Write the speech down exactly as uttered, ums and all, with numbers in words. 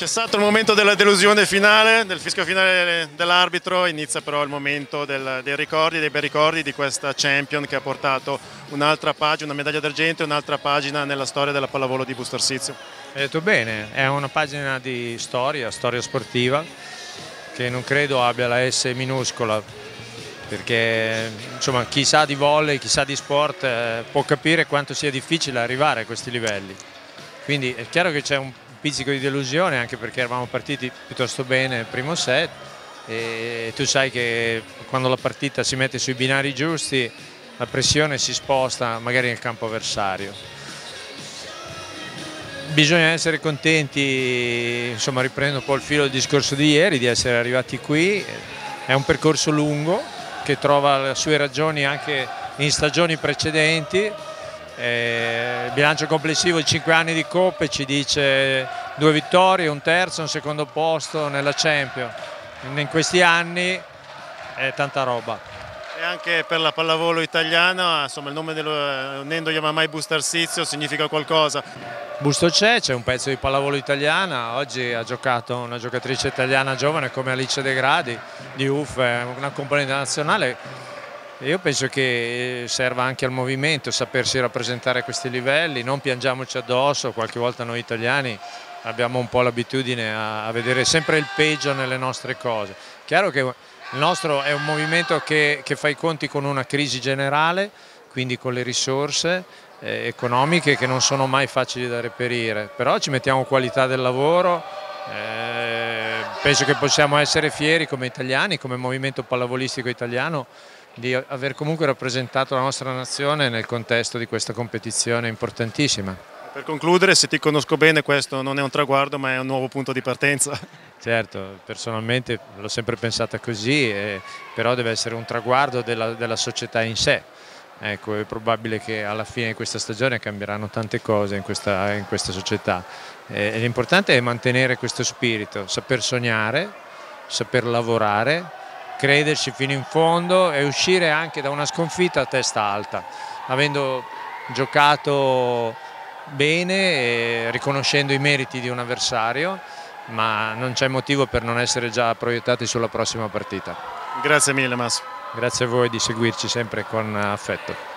C'è stato il momento della delusione finale, del fischio finale dell'arbitro, inizia però il momento del, dei ricordi, dei bei ricordi di questa Champion che ha portato un'altra pagina, una medaglia d'argento e un'altra pagina nella storia della pallavolo di Busto Arsizio. Hai detto bene, è una pagina di storia, storia sportiva, che non credo abbia la S minuscola, perché insomma, chi sa di volley, chi sa di sport eh, può capire quanto sia difficile arrivare a questi livelli. Quindi è chiaro che c'è un pizzico di delusione, anche perché eravamo partiti piuttosto bene il primo set e tu sai che quando la partita si mette sui binari giusti la pressione si sposta magari nel campo avversario. Bisogna essere contenti, insomma, riprendo un po' il filo del discorso di ieri, di essere arrivati qui. È un percorso lungo che trova le sue ragioni anche in stagioni precedenti. Eh, il bilancio complessivo di cinque anni di coppe ci dice due vittorie, un terzo, un secondo posto nella Champions. In questi anni è tanta roba. E anche per la pallavolo italiana, insomma, il nome dell'Unendo Yamamay Busto Arsizio significa qualcosa. Busto c'è, c'è un pezzo di pallavolo italiana. Oggi ha giocato una giocatrice italiana giovane come Alice De Gradi di U F, una componente nazionale. Io penso che serva anche al movimento sapersi rappresentare questi livelli, non piangiamoci addosso, qualche volta noi italiani abbiamo un po' l'abitudine a vedere sempre il peggio nelle nostre cose. Chiaro che il nostro è un movimento che, che fa i conti con una crisi generale, quindi con le risorse eh, economiche che non sono mai facili da reperire, però ci mettiamo qualità del lavoro, eh, penso che possiamo essere fieri come italiani, come movimento pallavolistico italiano, di aver comunque rappresentato la nostra nazione nel contesto di questa competizione importantissima. Per concludere, se ti conosco bene, questo non è un traguardo ma è un nuovo punto di partenza. Certo, personalmente l'ho sempre pensata così, eh, però deve essere un traguardo della, della società in sé. Ecco, è probabile che alla fine di questa stagione cambieranno tante cose in questa, in questa società. Eh, l'importante è mantenere questo spirito, saper sognare, saper lavorare, crederci fino in fondo e uscire anche da una sconfitta a testa alta, avendo giocato bene e riconoscendo i meriti di un avversario, ma non c'è motivo per non essere già proiettati sulla prossima partita. Grazie mille Massimo. Grazie a voi di seguirci sempre con affetto.